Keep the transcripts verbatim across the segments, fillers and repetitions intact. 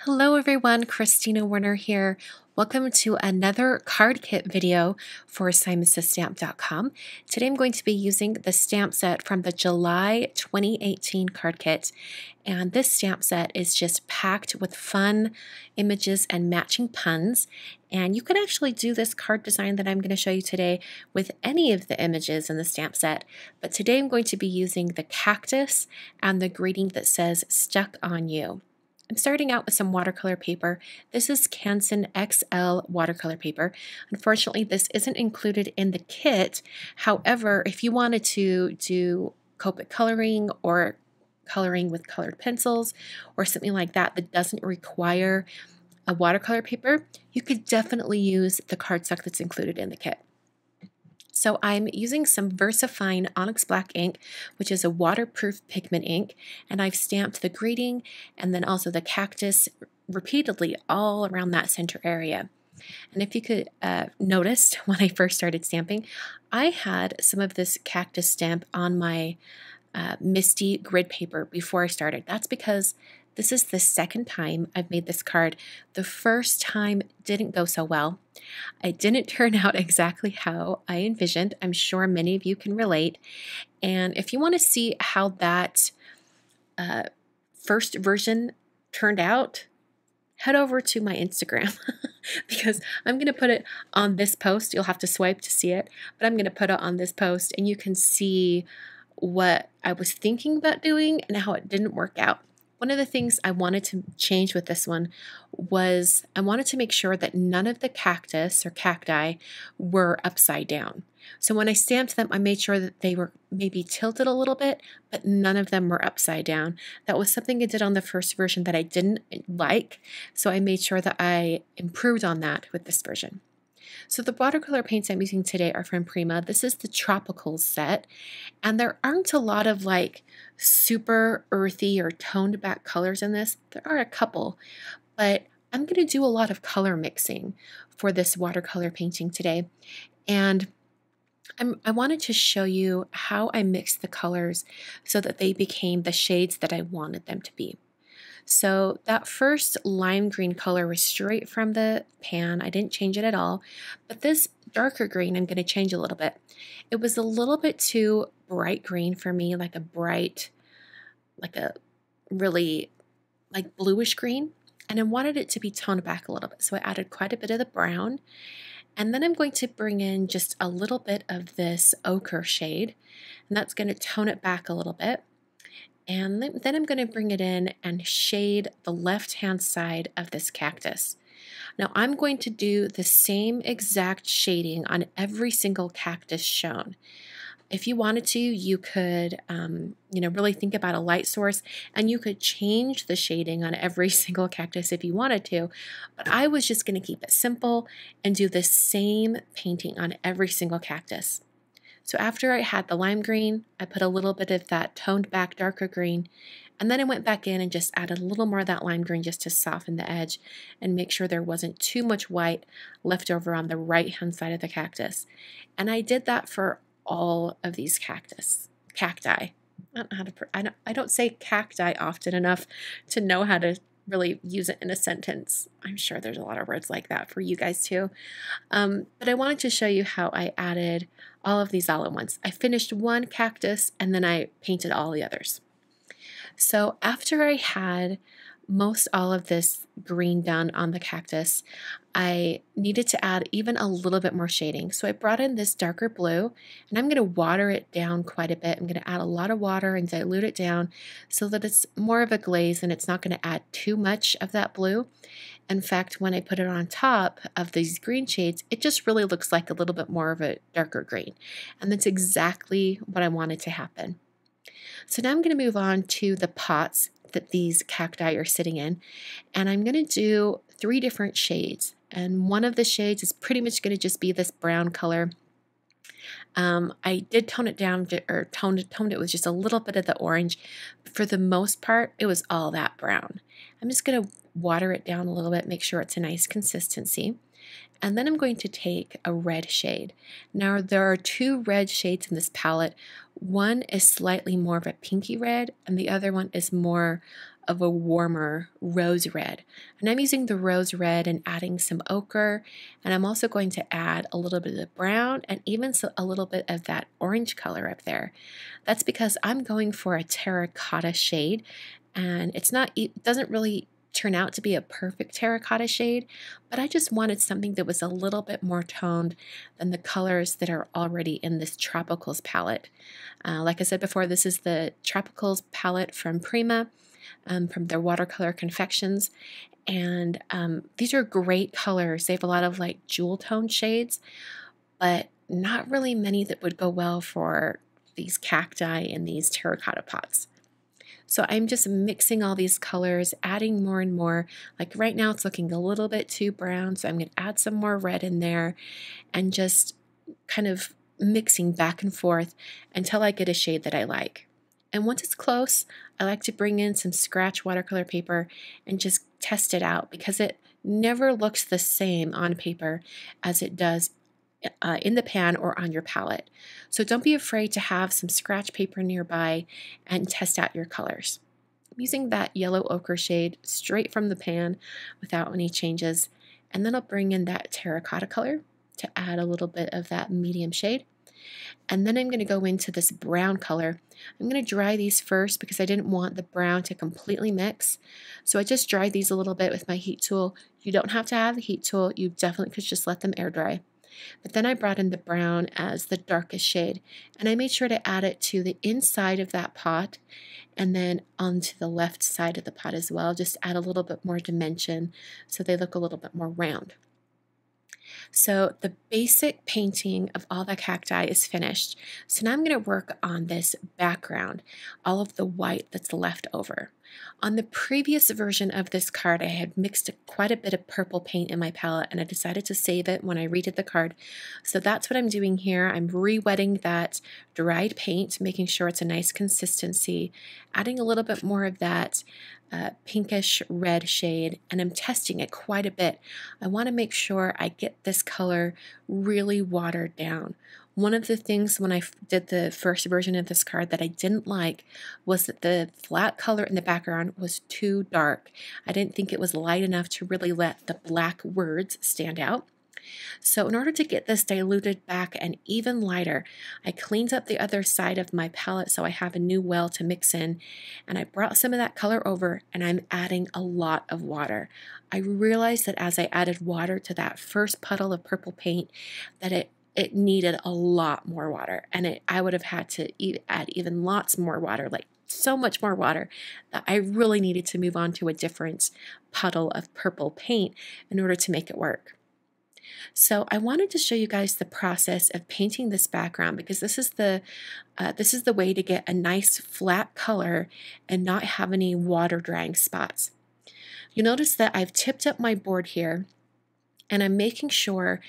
Hello everyone, Kristina Werner here. Welcome to another card kit video for simons ay stamp dot com. Today I'm going to be using the stamp set from the July twenty eighteen card kit. And this stamp set is just packed with fun images and matching puns. And you can actually do this card design that I'm going to show you today with any of the images in the stamp set. But today I'm going to be using the cactus and the greeting that says "Stuck on You." I'm starting out with some watercolor paper. This is Canson X L watercolor paper. Unfortunately, this isn't included in the kit. However, if you wanted to do Copic coloring or coloring with colored pencils or something like that that doesn't require a watercolor paper, you could definitely use the cardstock that's included in the kit. So I'm using some VersaFine Onyx Black ink, which is a waterproof pigment ink, and I've stamped the greeting and then also the cactus repeatedly all around that center area. And if you could uh, notice, when I first started stamping, I had some of this cactus stamp on my uh, MISTI grid paper before I started. That's because this is the second time I've made this card. The first time didn't go so well. It didn't turn out exactly how I envisioned. I'm sure many of you can relate. And if you want to see how that uh, first version turned out, head over to my Instagram because I'm going to put it on this post. You'll have to swipe to see it, but I'm going to put it on this post and you can see what I was thinking about doing and how it didn't work out. One of the things I wanted to change with this one was I wanted to make sure that none of the cactus or cacti were upside down. So when I stamped them, I made sure that they were maybe tilted a little bit, but none of them were upside down. That was something I did on the first version that I didn't like, so I made sure that I improved on that with this version. So the watercolor paints I'm using today are from Prima. This is the Tropical set, and there aren't a lot of like super earthy or toned back colors in this. There are a couple, but I'm going to do a lot of color mixing for this watercolor painting today, and I'm, I wanted to show you how I mixed the colors so that they became the shades that I wanted them to be. So that first lime green color was straight from the pan. I didn't change it at all, but this darker green I'm going to change a little bit. It was a little bit too bright green for me, like a bright, like a really like bluish green, and I wanted it to be toned back a little bit, so I added quite a bit of the brown. And then I'm going to bring in just a little bit of this ochre shade, and that's going to tone it back a little bit. And then I'm going to bring it in and shade the left-hand side of this cactus. Now I'm going to do the same exact shading on every single cactus shown. If you wanted to, you could, um, you know, really think about a light source, and you could change the shading on every single cactus if you wanted to. But I was just going to keep it simple and do the same painting on every single cactus. So after I had the lime green, I put a little bit of that toned back darker green, and then I went back in and just added a little more of that lime green just to soften the edge and make sure there wasn't too much white left over on the right-hand side of the cactus. And I did that for all of these cactus, cacti. I don't know how to, I don't, I don't say cacti often enough to know how to really use it in a sentence. I'm sure there's a lot of words like that for you guys too. Um, but I wanted to show you how I added all of these all at once. I finished one cactus and then I painted all the others. So after I had most all of this green done on the cactus, I needed to add even a little bit more shading. So I brought in this darker blue, and I'm going to water it down quite a bit. I'm going to add a lot of water and dilute it down so that it's more of a glaze and it's not going to add too much of that blue. In fact, when I put it on top of these green shades, it just really looks like a little bit more of a darker green. And that's exactly what I wanted to happen. So now I'm going to move on to the pots that these cacti are sitting in, and I'm going to do three different shades, and one of the shades is pretty much going to just be this brown color. Um, I did tone it down, to, or toned, toned it with just a little bit of the orange, but for the most part, it was all that brown. I'm just going to water it down a little bit, make sure it's a nice consistency, and then I'm going to take a red shade. Now there are two red shades in this palette. One is slightly more of a pinky red, and the other one is more of a warmer rose red. And I'm using the rose red and adding some ochre, and I'm also going to add a little bit of brown and even so a little bit of that orange color up there. That's because I'm going for a terracotta shade, and it's not, it doesn't really turn out to be a perfect terracotta shade, but I just wanted something that was a little bit more toned than the colors that are already in this Tropicals palette. Uh, like I said before, this is the Tropicals palette from Prima, um, from their watercolor confections, and um, these are great colors. They have a lot of like jewel tone shades, but not really many that would go well for these cacti and these terracotta pots. So I'm just mixing all these colors, adding more and more. Like right now it's looking a little bit too brown, so I'm going to add some more red in there and just kind of mixing back and forth until I get a shade that I like. And once it's close, I like to bring in some scratch watercolor paper and just test it out, because it never looks the same on paper as it does Uh, in the pan or on your palette. So don't be afraid to have some scratch paper nearby and test out your colors. I'm using that yellow ochre shade straight from the pan without any changes, and then I'll bring in that terracotta color to add a little bit of that medium shade. And then I'm going to go into this brown color. I'm going to dry these first because I didn't want the brown to completely mix. So I just dried these a little bit with my heat tool. You don't have to have a heat tool. You definitely could just let them air dry. But then I brought in the brown as the darkest shade, and I made sure to add it to the inside of that pot and then onto the left side of the pot as well. Just add a little bit more dimension so they look a little bit more round. So the basic painting of all the cacti is finished. So now I'm going to work on this background, all of the white that's left over. On the previous version of this card, I had mixed quite a bit of purple paint in my palette, and I decided to save it when I redid the card. So that's what I'm doing here. I'm re-wetting that dried paint, making sure it's a nice consistency, adding a little bit more of that Uh, pinkish red shade, and I'm testing it quite a bit. I want to make sure I get this color really watered down. One of the things when I did the first version of this card that I didn't like was that the flat color in the background was too dark. I didn't think it was light enough to really let the black words stand out. So in order to get this diluted back and even lighter, I cleaned up the other side of my palette so I have a new well to mix in, and I brought some of that color over, and I'm adding a lot of water. I realized that as I added water to that first puddle of purple paint that it it needed a lot more water, and it, I would have had to eat, add even lots more water, like so much more water, that I really needed to move on to a different puddle of purple paint in order to make it work. So I wanted to show you guys the process of painting this background, because this is the uh, this is the way to get a nice flat color and not have any water drying spots. You notice that I've tipped up my board here, and I'm making sure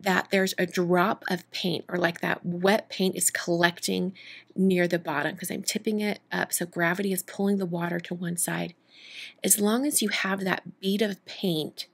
that there's a drop of paint, or like that wet paint is collecting near the bottom, because I'm tipping it up so gravity is pulling the water to one side. As long as you have that bead of paint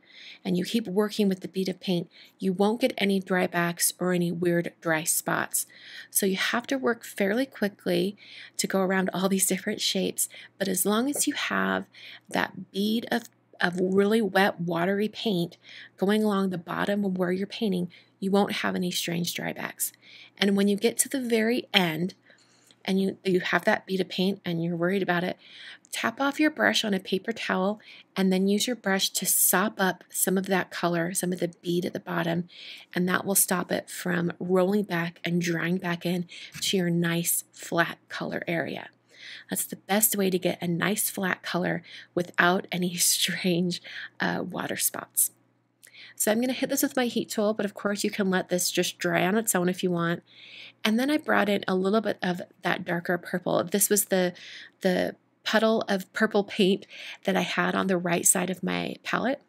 and you keep working with the bead of paint, you won't get any dry backs or any weird dry spots. So you have to work fairly quickly to go around all these different shapes, but as long as you have that bead of, of really wet, watery paint going along the bottom of where you're painting, you won't have any strange dry backs. And when you get to the very end, and you, you have that bead of paint and you're worried about it, tap off your brush on a paper towel and then use your brush to sop up some of that color, some of the bead at the bottom, and that will stop it from rolling back and drying back in to your nice flat color area. That's the best way to get a nice flat color without any strange uh, water spots. So I'm going to hit this with my heat tool, but of course you can let this just dry on its own if you want. And then I brought in a little bit of that darker purple. This was the, the puddle of purple paint that I had on the right side of my palette.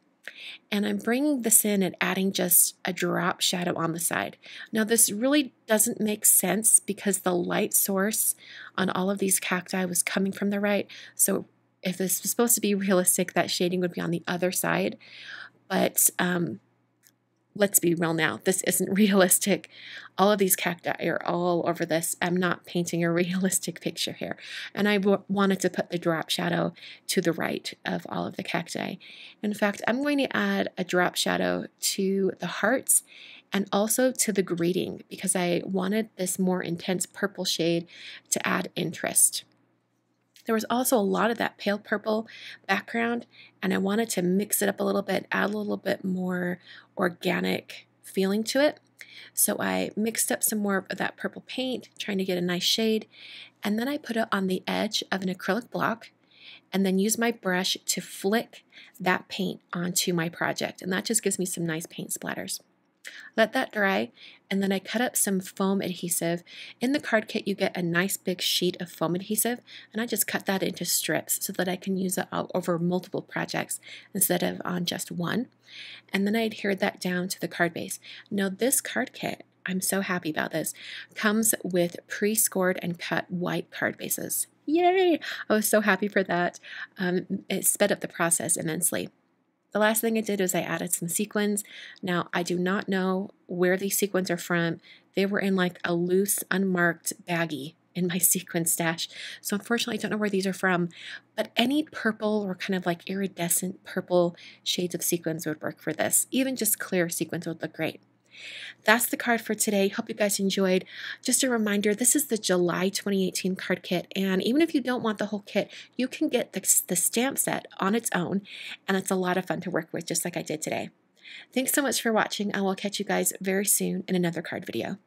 And I'm bringing this in and adding just a drop shadow on the side. Now this really doesn't make sense because the light source on all of these cacti was coming from the right. So if this was supposed to be realistic, that shading would be on the other side. But um, let's be real now, this isn't realistic. All of these cacti are all over this. I'm not painting a realistic picture here. And I w wanted to put the drop shadow to the right of all of the cacti. In fact, I'm going to add a drop shadow to the hearts and also to the greeting because I wanted this more intense purple shade to add interest. There was also a lot of that pale purple background, and I wanted to mix it up a little bit, add a little bit more organic feeling to it. So I mixed up some more of that purple paint, trying to get a nice shade, and then I put it on the edge of an acrylic block and then use my brush to flick that paint onto my project, and that just gives me some nice paint splatters. Let that dry, and then I cut up some foam adhesive. In the card kit, you get a nice big sheet of foam adhesive, and I just cut that into strips so that I can use it all over multiple projects instead of on just one. And then I adhered that down to the card base. Now this card kit, I'm so happy about this, comes with pre-scored and cut white card bases. Yay! I was so happy for that. Um, it sped up the process immensely. The last thing I did was I added some sequins. Now, I do not know where these sequins are from. They were in like a loose, unmarked baggie in my sequin stash. So unfortunately, I don't know where these are from, but any purple or kind of like iridescent purple shades of sequins would work for this. Even just clear sequins would look great. That's the card for today. Hope you guys enjoyed. Just a reminder, this is the July twenty eighteen card kit, and even if you don't want the whole kit, you can get the, the stamp set on its own, and it's a lot of fun to work with, just like I did today. Thanks so much for watching. I will catch you guys very soon in another card video.